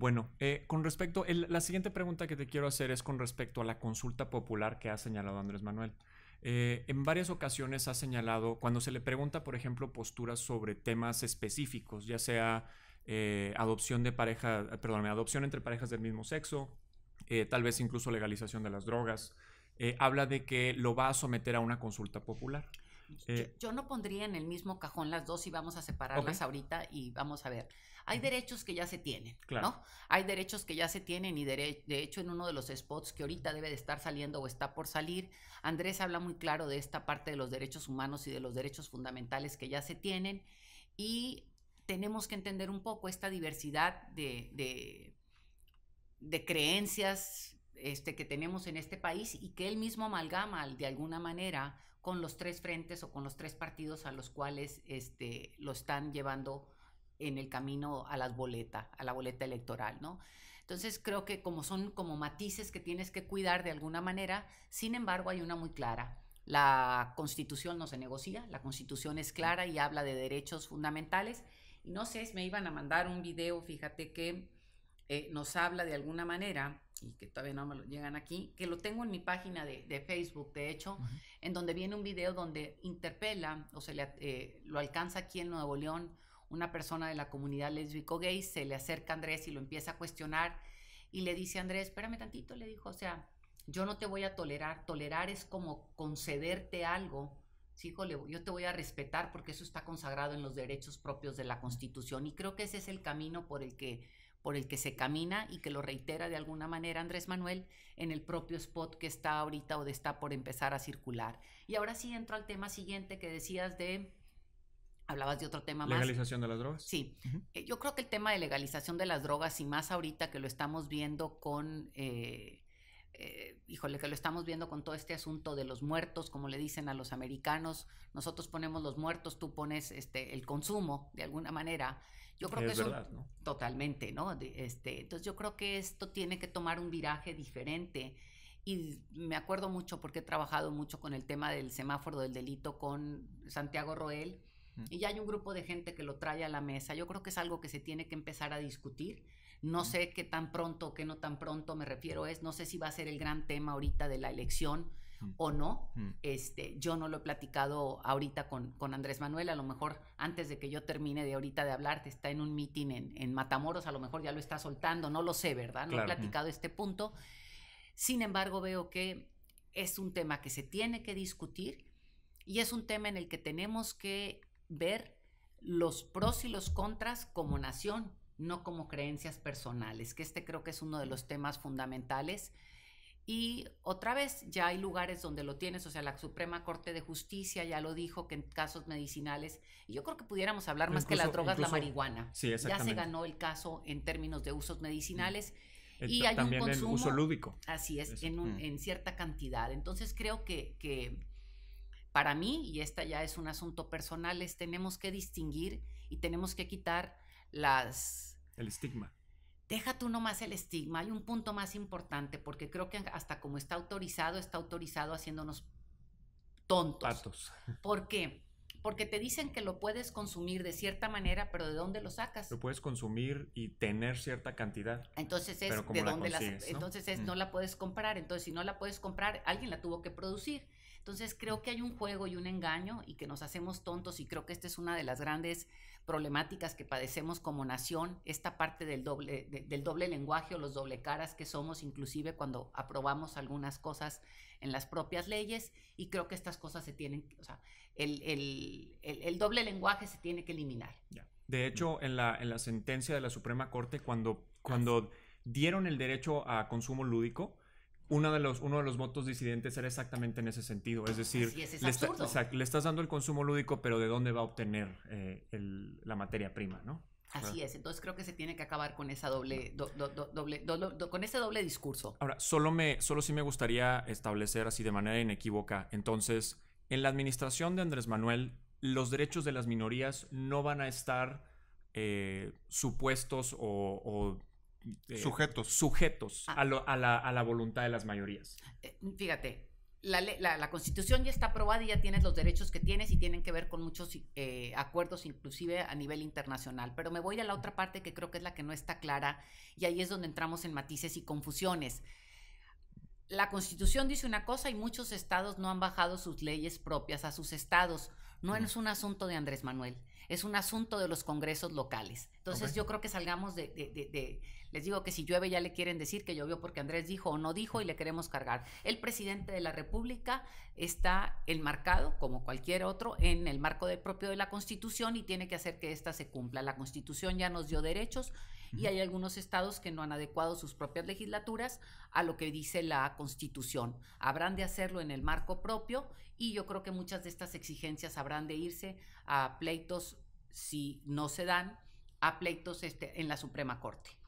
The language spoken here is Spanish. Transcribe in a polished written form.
Bueno, con respecto, la siguiente pregunta que te quiero hacer es con respecto a la consulta popular que ha señalado Andrés Manuel. En varias ocasiones ha señalado, cuando se le pregunta, por ejemplo, posturas sobre temas específicos, ya sea adopción de pareja, perdóname, adopción entre parejas del mismo sexo, tal vez incluso legalización de las drogas, habla de que lo va a someter a una consulta popular. Yo no pondría en el mismo cajón las dos y vamos a separarlas ahorita y vamos a ver. Hay derechos que ya se tienen, ¿no? Hay derechos que ya se tienen y de hecho en uno de los spots que ahorita debe de estar saliendo o está por salir, Andrés habla muy claro de esta parte de los derechos humanos y de los derechos fundamentales que ya se tienen, y tenemos que entender un poco esta diversidad de creencias que tenemos en este país y que él mismo amalgama de alguna manera con los tres frentes o con los tres partidos a los cuales lo están llevando en el camino a las boletas, a la boleta electoral, ¿no? Entonces creo que como son como matices que tienes que cuidar de alguna manera, sin embargo hay una muy clara. La Constitución no se negocia, la Constitución es clara y habla de derechos fundamentales. Y no sé, me iban a mandar un video, fíjate que nos habla de alguna manera, y que todavía no me lo llegan aquí, que lo tengo en mi página de Facebook, de hecho, en donde viene un video donde interpela, o se le, lo alcanza aquí en Nuevo León, una persona de la comunidad lésbico-gay, se le acerca a Andrés y lo empieza a cuestionar, y le dice, Andrés, espérame tantito, le dijo, o sea, yo no te voy a tolerar, tolerar es como concederte algo, híjole, yo te voy a respetar porque eso está consagrado en los derechos propios de la Constitución, y creo que ese es el camino por el que se camina y que lo reitera de alguna manera Andrés Manuel en el propio spot que está ahorita o está por empezar a circular. Y ahora sí entro al tema siguiente que decías de... Hablabas de otro tema más. ¿Legalización de las drogas? Sí. Yo creo que el tema de legalización de las drogas, y más ahorita que lo estamos viendo con... híjole, que lo estamos viendo con todo este asunto de los muertos, como le dicen a los americanos, nosotros ponemos los muertos, tú pones el consumo, de alguna manera. Yo creo que es verdad, ¿no? Totalmente, ¿no? Entonces yo creo que esto tiene que tomar un viraje diferente, y me acuerdo mucho porque he trabajado mucho con el tema del semáforo del delito con Santiago Roel, y ya hay un grupo de gente que lo trae a la mesa. Yo creo que es algo que se tiene que empezar a discutir. No sé qué tan pronto o qué no tan pronto, me refiero es, no sé si va a ser el gran tema ahorita de la elección o no. Yo no lo he platicado ahorita con Andrés Manuel, a lo mejor antes de que yo termine de ahorita de hablarte, está en un meeting en Matamoros, a lo mejor ya lo está soltando, no lo sé, ¿verdad? No he platicado este punto. Sin embargo, veo que es un tema que se tiene que discutir y es un tema en el que tenemos que ver los pros y los contras como nación, no como creencias personales, que creo que es uno de los temas fundamentales. Y otra vez, ya hay lugares donde lo tienes, o sea, la Suprema Corte de Justicia ya lo dijo, que en casos medicinales, y yo creo que pudiéramos hablar incluso, más que las drogas, incluso, la marihuana. Sí, exactamente. Ya se ganó el caso en términos de usos medicinales. Y hay también un consumo, el uso lúdico. Así es, en cierta cantidad. Entonces creo que para mí, y esta ya es un asunto personal, tenemos que distinguir y tenemos que quitar el estigma. Deja tú nomás el estigma. Hay un punto más importante, porque creo que hasta como está autorizado haciéndonos tontos. Patos. ¿Por qué? Porque te dicen que lo puedes consumir de cierta manera, pero ¿de dónde lo sacas? Lo puedes consumir y tener cierta cantidad. Entonces es de dónde la sacas. Entonces es no la puedes comprar. Entonces si no la puedes comprar, alguien la tuvo que producir. Entonces creo que hay un juego y un engaño y que nos hacemos tontos, y creo que esta es una de las grandes problemáticas que padecemos como nación, esta parte del doble lenguaje o los doble caras que somos, inclusive cuando aprobamos algunas cosas en las propias leyes, y creo que estas cosas se tienen, o sea, el doble lenguaje se tiene que eliminar. De hecho, en la sentencia de la Suprema Corte, cuando dieron el derecho a consumo lúdico, uno de los votos disidentes era exactamente en ese sentido. Es decir, le estás dando el consumo lúdico, pero ¿de dónde va a obtener la materia prima, no? Así es. Entonces creo que se tiene que acabar con esa ese doble discurso. Ahora, solo sí me gustaría establecer así de manera inequívoca. Entonces, en la administración de Andrés Manuel, los derechos de las minorías no van a estar supuestos o sujetos a la voluntad de las mayorías. Fíjate, La Constitución ya está aprobada y ya tienes los derechos que tienes y tienen que ver con muchos acuerdos, inclusive a nivel internacional. Pero me voy a la otra parte que creo que es la que no está clara, y ahí es donde entramos en matices y confusiones. La Constitución dice una cosa y muchos estados no han bajado sus leyes propias a sus estados. No es un asunto de Andrés Manuel, es un asunto de los congresos locales. Entonces yo creo que salgamos de les digo que si llueve ya le quieren decir que llovió porque Andrés dijo o no dijo y le queremos cargar. El presidente de la República está enmarcado, como cualquier otro, en el marco propio de la Constitución y tiene que hacer que ésta se cumpla. La Constitución ya nos dio derechos y hay algunos estados que no han adecuado sus propias legislaturas a lo que dice la Constitución. Habrán de hacerlo en el marco propio y yo creo que muchas de estas exigencias habrán de irse a pleitos, si no se dan, a pleitos en la Suprema Corte.